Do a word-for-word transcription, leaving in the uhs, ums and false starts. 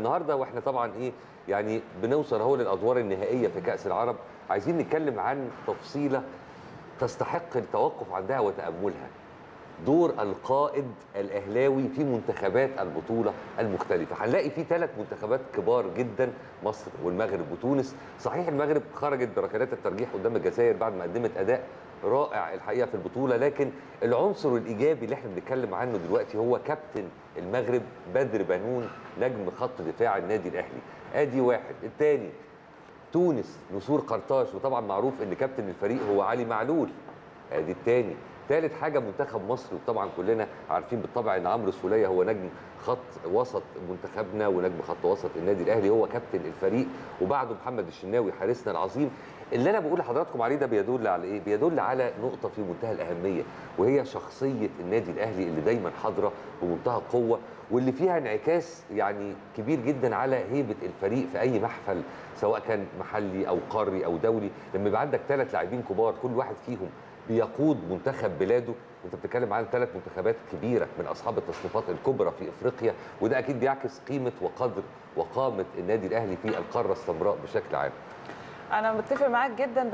النهارده واحنا طبعا ايه يعني بنوصل اهو للادوار النهائيه في كاس العرب، عايزين نتكلم عن تفصيله تستحق التوقف عندها وتاملها. دور القائد الاهلاوي في منتخبات البطوله المختلفه، هنلاقي في ثلاث منتخبات كبار جدا، مصر والمغرب وتونس. صحيح المغرب خرجت بركلات الترجيح قدام الجزائر بعد ما قدمت اداء رائع الحقيقه في البطوله، لكن العنصر الايجابي اللي احنا بنتكلم عنه دلوقتي هو كابتن المغرب بدر بنون نجم خط دفاع النادي الاهلي، ادي واحد. الثاني تونس نسور قرطاش، وطبعا معروف ان كابتن الفريق هو علي معلول، ادي الثاني. ثالث حاجه منتخب مصر، وطبعا كلنا عارفين بالطبع ان عمرو سولية هو نجم خط وسط منتخبنا ونجم خط وسط النادي الاهلي، هو كابتن الفريق، وبعده محمد الشناوي حارسنا العظيم. اللي انا بقول لحضراتكم عليه ده بيدل على ايه؟ بيدل على نقطه في منتهى الاهميه، وهي شخصيه النادي الاهلي اللي دايما حاضره بمنتهى القوه، واللي فيها انعكاس يعني كبير جدا على هيبه الفريق في اي محفل سواء كان محلي او قاري او دولي. لما يبقى عندك ثلاث لاعبين كبار كل واحد فيهم بيقود منتخب بلاده، انت بتتكلم عن ثلاث منتخبات كبيره من اصحاب التصنيفات الكبرى في افريقيا، وده اكيد بيعكس قيمه وقدر وقامه النادي الاهلي في القاره السمراء بشكل عام. انا متفق معاك جدا.